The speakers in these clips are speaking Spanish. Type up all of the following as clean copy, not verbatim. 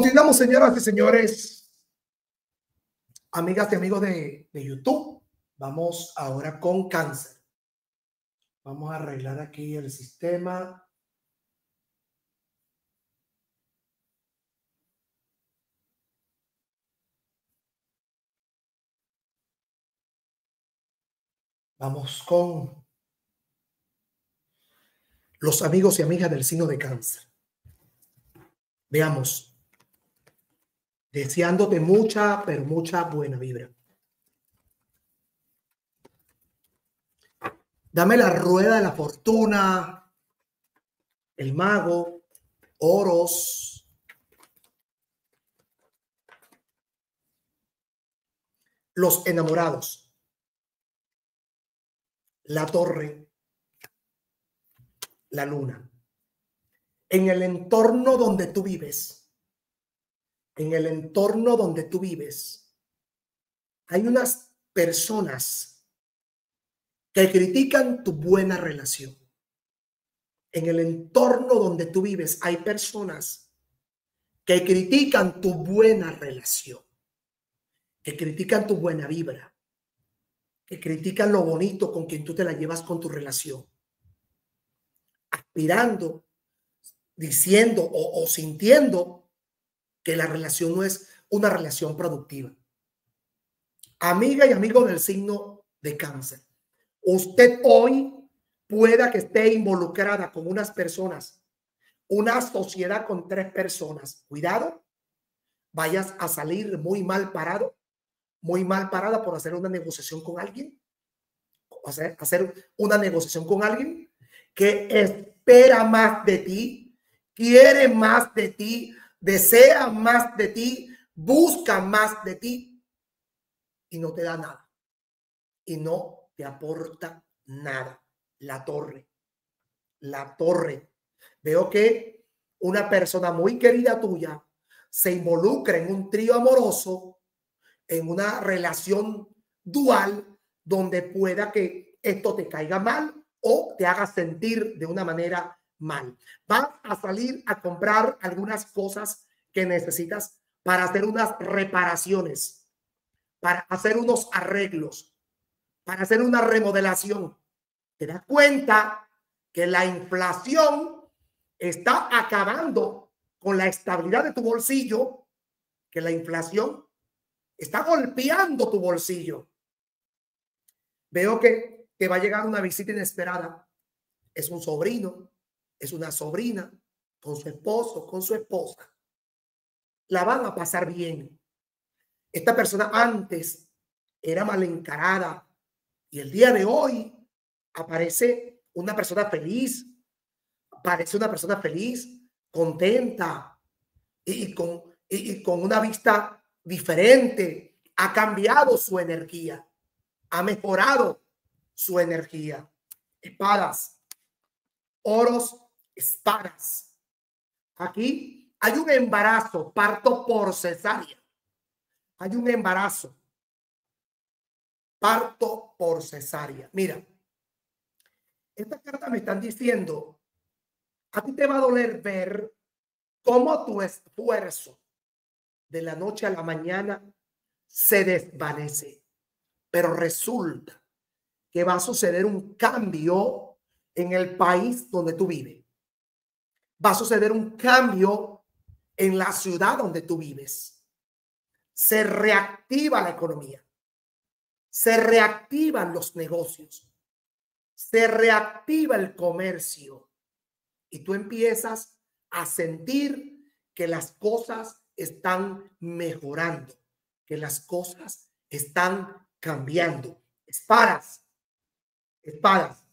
Continuamos, señoras y señores, amigas y amigos de YouTube. Vamos ahora con cáncer. Vamos a arreglar aquí el sistema. Vamos con los amigos y amigas del signo de cáncer. Veamos. Deseándote mucha, pero mucha buena vibra. Dame la rueda de la fortuna, el mago, oros. Los enamorados. La torre, la luna, en el entorno donde tú vives, en el entorno donde tú vives, hay unas personas que critican tu buena relación. En el entorno donde tú vives, hay personas que critican tu buena relación, que critican tu buena vibra, que critican lo bonito con quien tú te la llevas con tu relación, aspirando, diciendo o sintiendo que la relación no es una relación productiva. Amiga y amigo del signo de cáncer, usted hoy pueda que esté involucrada con unas personas, una sociedad con tres personas. Cuidado, vayas a salir muy mal parado, muy mal parada por hacer una negociación con alguien, hacer una negociación con alguien que espera más de ti, quiere más de ti, desea más de ti, busca más de ti y no te da nada y no te aporta nada. La torre, la torre. Veo que una persona muy querida tuya se involucra en un trío amoroso, en una relación dual donde pueda que esto te caiga mal o te haga sentir de una manera mal. Vas a salir a comprar algunas cosas que necesitas para hacer unas reparaciones, para hacer unos arreglos, para hacer una remodelación. Te das cuenta que la inflación está acabando con la estabilidad de tu bolsillo, que la inflación está golpeando tu bolsillo. Veo que te va a llegar una visita inesperada. Es un sobrino, es una sobrina, con su esposo, con su esposa. La van a pasar bien. Esta persona antes era mal encarada y el día de hoy aparece una persona feliz. Parece una persona feliz, contenta y con una vista diferente. Ha cambiado su energía, ha mejorado su energía. Espadas, oros, espadas. Aquí hay un embarazo, parto por cesárea. Hay un embarazo, parto por cesárea. Mira, estas cartas me están diciendo, a ti te va a doler ver cómo tu esfuerzo de la noche a la mañana se desvanece, pero resulta que va a suceder un cambio en el país donde tú vives. Va a suceder un cambio en la ciudad donde tú vives. Se reactiva la economía. Se reactivan los negocios. Se reactiva el comercio. Y tú empiezas a sentir que las cosas están mejorando, que las cosas están cambiando. Espadas, espadas.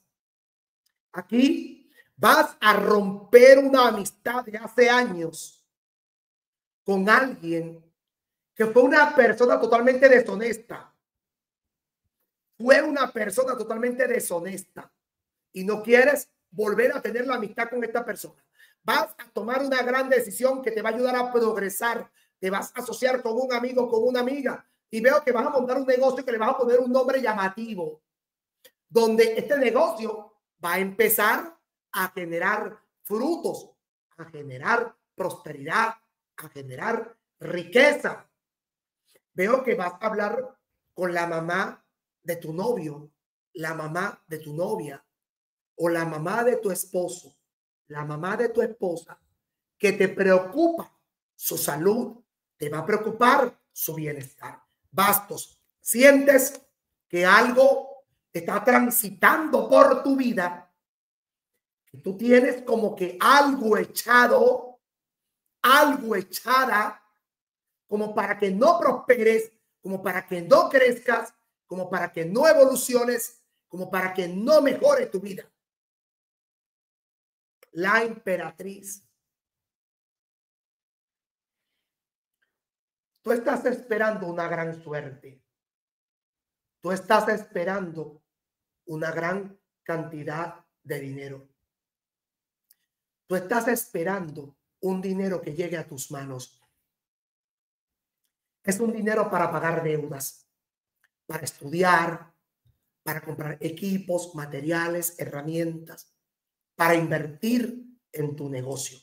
Aquí vas a romper una amistad de hace años con alguien que fue una persona totalmente deshonesta. Fue una persona totalmente deshonesta y no quieres volver a tener la amistad con esta persona. Vas a tomar una gran decisión que te va a ayudar a progresar. Te vas a asociar con un amigo, con una amiga. Y veo que vas a montar un negocio que le vas a poner un nombre llamativo. Donde este negocio va a empezar a generar frutos, a generar prosperidad, a generar riqueza. Veo que vas a hablar con la mamá de tu novio, la mamá de tu novia o la mamá de tu esposo, la mamá de tu esposa, que te preocupa su salud, te va a preocupar su bienestar. Bastos, sientes que algo está transitando por tu vida, que tú tienes como que algo echado, algo echada, como para que no prosperes, como para que no crezcas, como para que no evoluciones, como para que no mejore tu vida. La emperatriz. Tú estás esperando una gran suerte. Tú estás esperando una gran cantidad de dinero. Tú estás esperando un dinero que llegue a tus manos. Es un dinero para pagar deudas, para estudiar, para comprar equipos, materiales, herramientas, para invertir en tu negocio,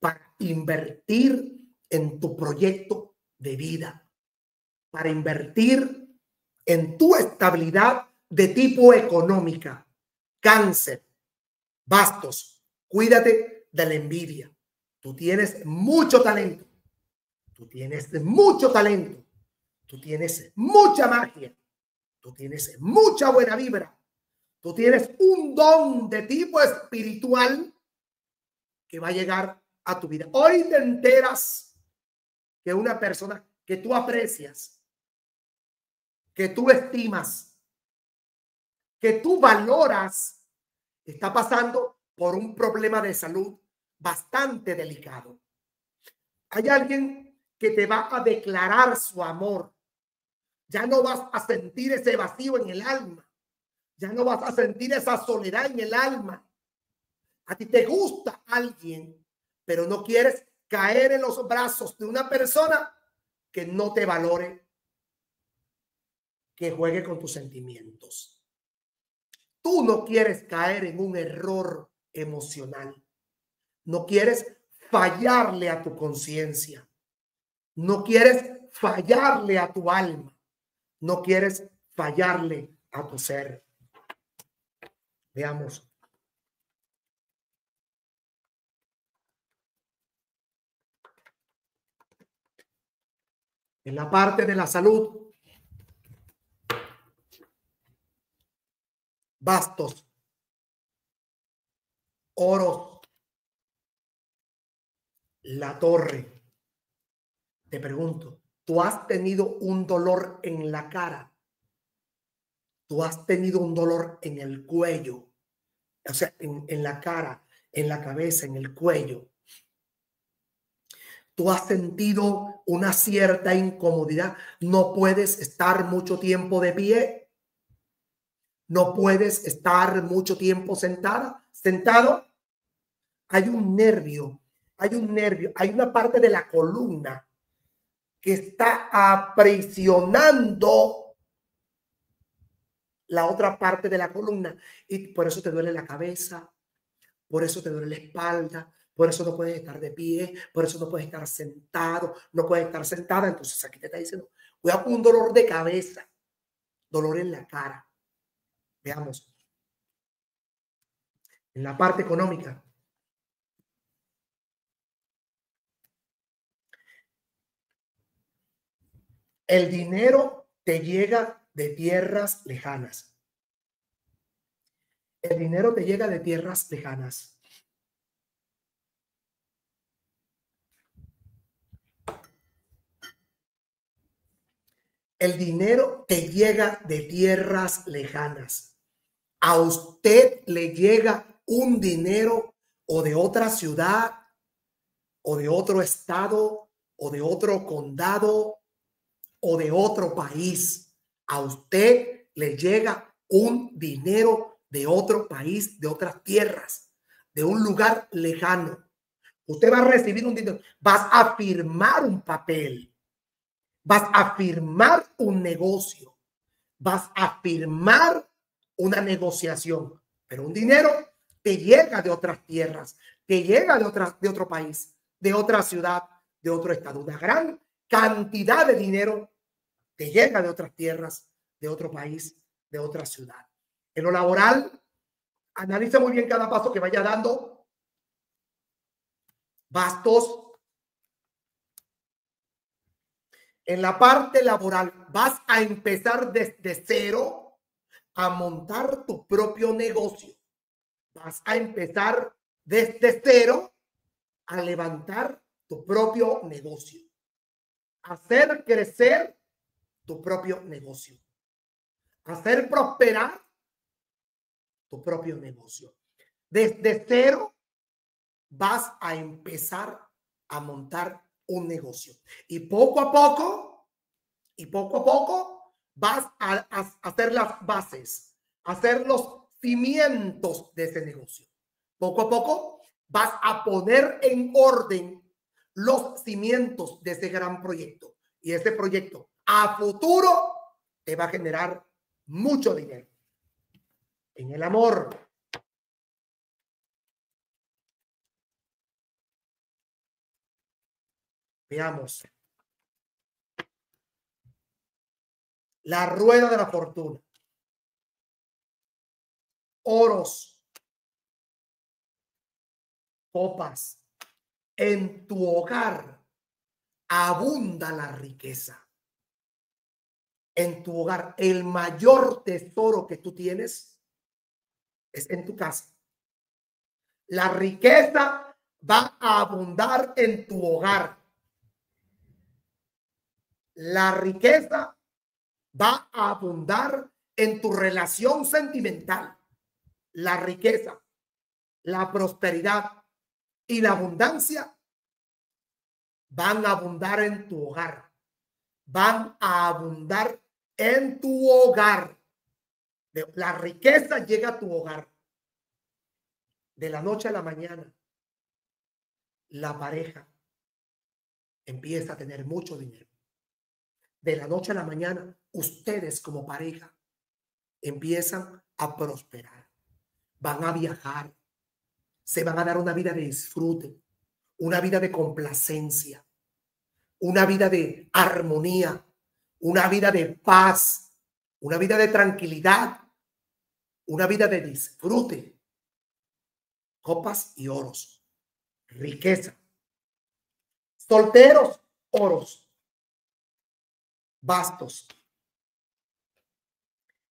para invertir en tu proyecto de vida, para invertir en tu estabilidad de tipo económica. Cáncer, Bastos, cuídate de la envidia. Tú tienes mucho talento. Tú tienes mucho talento, tú tienes mucha magia, tú tienes mucha buena vibra, tú tienes un don de tipo espiritual que va a llegar a tu vida. Hoy te enteras que una persona que tú aprecias, que tú estimas, que tú valoras, está pasando por un problema de salud bastante delicado. Hay alguien que te va a declarar su amor. Ya no vas a sentir ese vacío en el alma. Ya no vas a sentir esa soledad en el alma. A ti te gusta alguien, pero no quieres caer en los brazos de una persona que no te valore, que juegue con tus sentimientos. Tú no quieres caer en un error emocional. No quieres fallarle a tu conciencia. No quieres fallarle a tu alma. No quieres fallarle a tu ser. Veamos. En la parte de la salud. Bastos. Oro. La torre. Te pregunto, ¿tú has tenido un dolor en la cara? ¿Tú has tenido un dolor en el cuello? O sea, en la cara, en la cabeza, en el cuello. ¿Tú has sentido una cierta incomodidad? ¿No puedes estar mucho tiempo de pie? ¿No puedes estar mucho tiempo sentado? Hay un nervio, hay una parte de la columna que está aprisionando la otra parte de la columna. Y por eso te duele la cabeza, por eso te duele la espalda, por eso no puedes estar de pie, por eso no puedes estar sentado, no puedes estar sentada. Entonces aquí te está diciendo, cuidado con un dolor de cabeza, dolor en la cara. Veamos. En la parte económica. El dinero te llega de tierras lejanas. El dinero te llega de tierras lejanas. El dinero te llega de tierras lejanas. A usted le llega un dinero o de otra ciudad o de otro estado o de otro condado o de otro país. A usted le llega un dinero de otro país, de otras tierras, de un lugar lejano. Usted va a recibir un dinero, vas a firmar un papel, vas a firmar un negocio, vas a firmar una negociación, pero un dinero te llega de otras tierras, te llega de otro país, de otra ciudad, de otro estado, una gran cantidad de dinero que llega de otras tierras, de otro país, de otra ciudad. En lo laboral, analice muy bien cada paso que vaya dando. Bastos. En la parte laboral, vas a empezar desde cero a montar tu propio negocio. Vas a empezar desde cero a levantar tu propio negocio. Hacer crecer tu propio negocio. Hacer prosperar tu propio negocio. Desde cero vas a empezar a montar un negocio. Y poco a poco vas a hacer las bases, hacer los cimientos de ese negocio. Poco a poco vas a poner en orden los cimientos de ese gran proyecto. Y ese proyecto a futuro te va a generar mucho dinero. En el amor. Veamos. La rueda de la fortuna. Oros. Copas. En tu hogar abunda la riqueza. En tu hogar, el mayor tesoro que tú tienes es en tu casa. La riqueza va a abundar en tu hogar. La riqueza va a abundar en tu relación sentimental. La riqueza, la prosperidad y la abundancia van a abundar en tu hogar. Van a abundar en tu hogar. La riqueza llega a tu hogar. De la noche a la mañana, la pareja empieza a tener mucho dinero. De la noche a la mañana, ustedes como pareja empiezan a prosperar. Van a viajar. Se van a dar una vida de disfrute, una vida de complacencia, una vida de armonía, una vida de paz, una vida de tranquilidad, una vida de disfrute. Copas y oros. Riqueza. Solteros, oros. Bastos.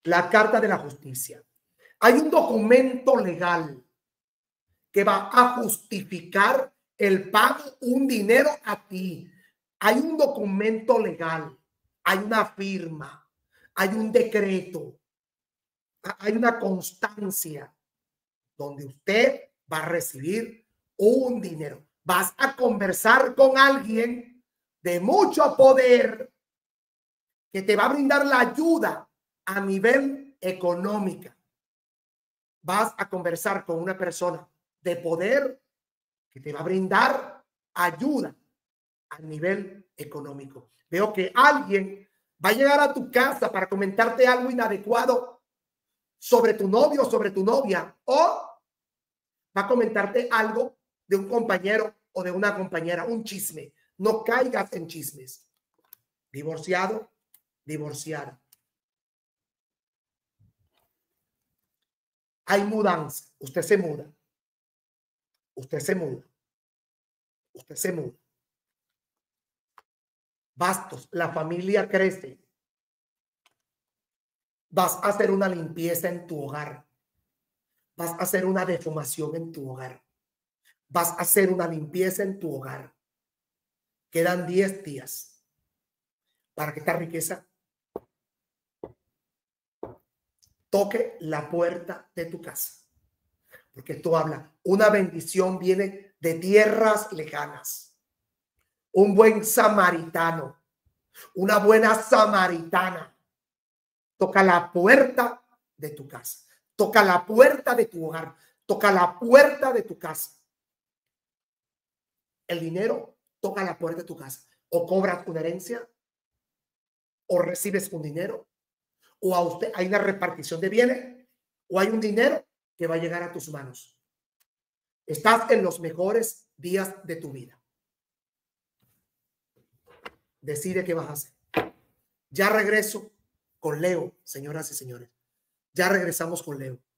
La carta de la justicia. Hay un documento legal que va a justificar el pago un dinero a ti. Hay un documento legal, hay una firma, hay un decreto, hay una constancia donde usted va a recibir un dinero. Vas a conversar con alguien de mucho poder que te va a brindar la ayuda a nivel económica. Vas a conversar con una persona de poder que te va a brindar ayuda a nivel económico. Veo que alguien va a llegar a tu casa para comentarte algo inadecuado sobre tu novio o sobre tu novia, o va a comentarte algo de un compañero o de una compañera, un chisme. No caigas en chismes. Divorciado. Divorciar. Hay mudanza. Usted se muda. Usted se muda. Usted se muda. Bastos. La familia crece. Vas a hacer una limpieza en tu hogar. Vas a hacer una defumación en tu hogar. Vas a hacer una limpieza en tu hogar. Quedan 10 días para que esta riqueza toque la puerta de tu casa. Porque esto habla, una bendición viene de tierras lejanas. Un buen samaritano, una buena samaritana, toca la puerta de tu casa, toca la puerta de tu hogar, toca la puerta de tu casa. El dinero toca la puerta de tu casa. O cobras una herencia, o recibes un dinero, o a usted hay una repartición de bienes, o hay un dinero que va a llegar a tus manos. Estás en los mejores días de tu vida. decide qué vas a hacer. Ya regreso con Leo, señoras y señores. Ya regresamos con Leo.